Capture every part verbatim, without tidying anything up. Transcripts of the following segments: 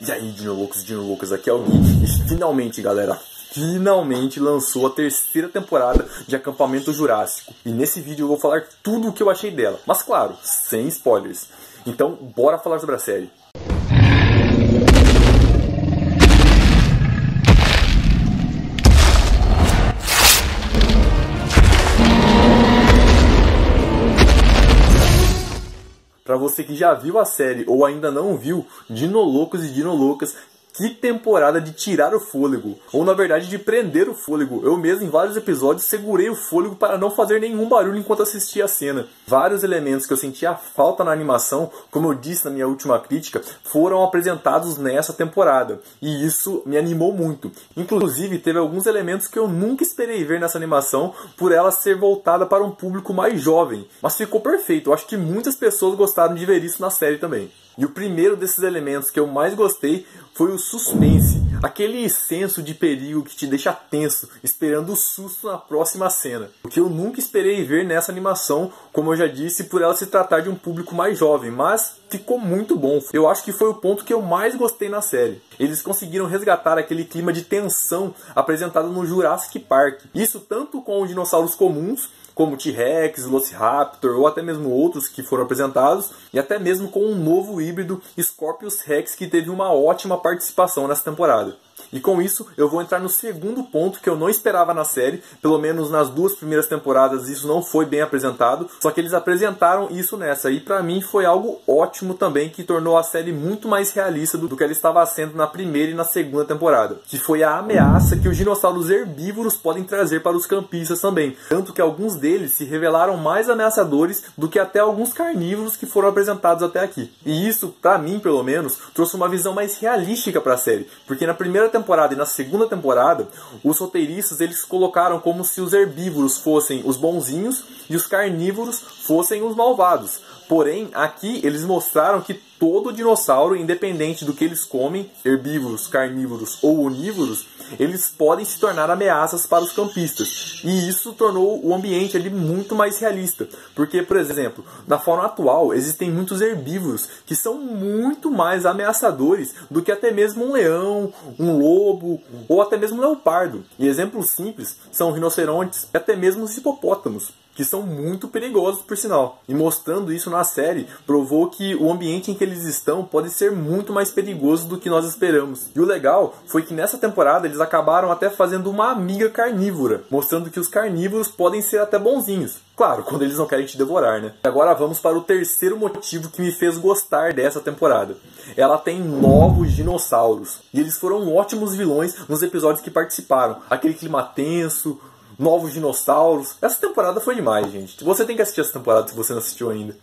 E aí, Dinolocos e Dinolocas, aqui é o Gui. E finalmente, galera, finalmente lançou a terceira temporada de Acampamento Jurássico. E nesse vídeo eu vou falar tudo o que eu achei dela, mas claro, sem spoilers. Então, bora falar sobre a série. Para você que já viu a série ou ainda não viu, Dinolocos e Dinolocas, que temporada de tirar o fôlego, ou na verdade de prender o fôlego. Eu mesmo em vários episódios segurei o fôlego para não fazer nenhum barulho enquanto assistia a cena. Vários elementos que eu sentia falta na animação, como eu disse na minha última crítica, foram apresentados nessa temporada, e isso me animou muito. Inclusive teve alguns elementos que eu nunca esperei ver nessa animação, por ela ser voltada para um público mais jovem, mas ficou perfeito. Eu acho que muitas pessoas gostaram de ver isso na série também. E o primeiro desses elementos que eu mais gostei foi o suspense, aquele senso de perigo que te deixa tenso, esperando o susto na próxima cena. O que eu nunca esperei ver nessa animação, como eu já disse, por ela se tratar de um público mais jovem, mas ficou muito bom. Eu acho que foi o ponto que eu mais gostei na série. Eles conseguiram resgatar aquele clima de tensão apresentado no Jurassic Park. Isso tanto com os dinossauros comuns, como T-Rex, Velociraptor ou até mesmo outros que foram apresentados, e até mesmo com um novo híbrido, Scorpius Rex, que teve uma ótima participação nessa temporada. E com isso eu vou entrar no segundo ponto que eu não esperava na série, pelo menos nas duas primeiras temporadas isso não foi bem apresentado, só que eles apresentaram isso nessa, e pra mim foi algo ótimo também, que tornou a série muito mais realista do que ela estava sendo na primeira e na segunda temporada, que foi a ameaça que os dinossauros herbívoros podem trazer para os campistas também, tanto que alguns deles se revelaram mais ameaçadores do que até alguns carnívoros que foram apresentados até aqui. E isso, pra mim pelo menos, trouxe uma visão mais realística pra série, porque na primeira temporada temporada e na segunda temporada, os roteiristas eles colocaram como se os herbívoros fossem os bonzinhos e os carnívoros fossem os malvados. Porém, aqui eles mostraram que todo dinossauro, independente do que eles comem, herbívoros, carnívoros ou onívoros, eles podem se tornar ameaças para os campistas. E isso tornou o ambiente ali muito mais realista. Porque, por exemplo, na fauna atual existem muitos herbívoros que são muito mais ameaçadores do que até mesmo um leão, um lobo ou até mesmo um leopardo. E exemplos simples são rinocerontes e até mesmo os hipopótamos, que são muito perigosos, por sinal. E mostrando isso na série, provou que o ambiente em que eles estão pode ser muito mais perigoso do que nós esperamos. E o legal foi que nessa temporada eles acabaram até fazendo uma amiga carnívora, mostrando que os carnívoros podem ser até bonzinhos. Claro, quando eles não querem te devorar, né? E agora vamos para o terceiro motivo que me fez gostar dessa temporada. Ela tem novos dinossauros, e eles foram ótimos vilões nos episódios que participaram. Aquele clima tenso, novos dinossauros. Essa temporada foi demais, gente. Você tem que assistir essa temporada se você não assistiu ainda.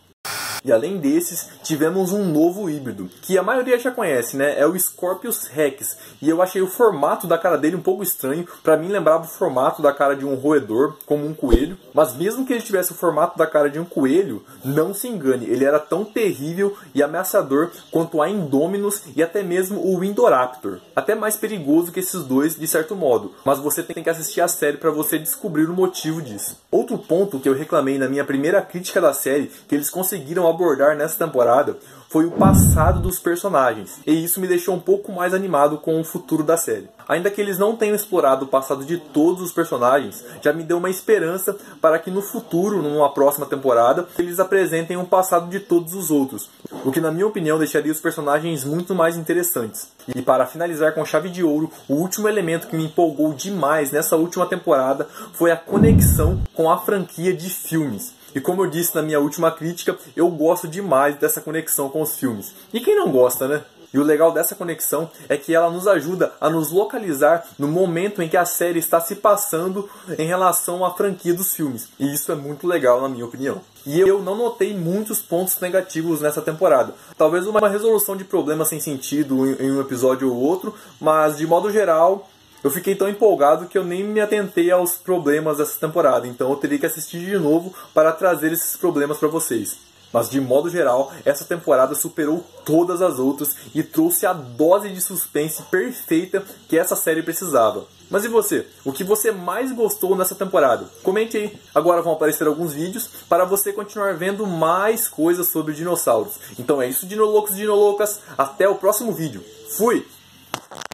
E além desses, tivemos um novo híbrido, que a maioria já conhece, né? É o Scorpius Rex. E eu achei o formato da cara dele um pouco estranho. Pra mim lembrava o formato da cara de um roedor, como um coelho. Mas mesmo que ele tivesse o formato da cara de um coelho, não se engane, ele era tão terrível e ameaçador quanto a Indominus e até mesmo o Indoraptor. Até mais perigoso que esses dois, de certo modo. Mas você tem que assistir a série pra você descobrir o motivo disso. Outro ponto que eu reclamei na minha primeira crítica da série, que eles conseguiram abordar nessa temporada, foi o passado dos personagens, e isso me deixou um pouco mais animado com o futuro da série. Ainda que eles não tenham explorado o passado de todos os personagens, já me deu uma esperança para que no futuro, numa próxima temporada, eles apresentem um passado de todos os outros, o que na minha opinião deixaria os personagens muito mais interessantes. E para finalizar com chave de ouro, o último elemento que me empolgou demais nessa última temporada foi a conexão com a franquia de filmes. E como eu disse na minha última crítica, eu gosto demais dessa conexão com os filmes. E quem não gosta, né? E o legal dessa conexão é que ela nos ajuda a nos localizar no momento em que a série está se passando em relação à franquia dos filmes. E isso é muito legal, na minha opinião. E eu não notei muitos pontos negativos nessa temporada. Talvez uma resolução de problemas sem sentido em um episódio ou outro, mas de modo geral, eu fiquei tão empolgado que eu nem me atentei aos problemas dessa temporada, então eu teria que assistir de novo para trazer esses problemas para vocês. Mas de modo geral, essa temporada superou todas as outras e trouxe a dose de suspense perfeita que essa série precisava. Mas e você? O que você mais gostou nessa temporada? Comente aí. Agora vão aparecer alguns vídeos para você continuar vendo mais coisas sobre dinossauros. Então é isso, Dinolocos e Dinolocas. Até o próximo vídeo. Fui!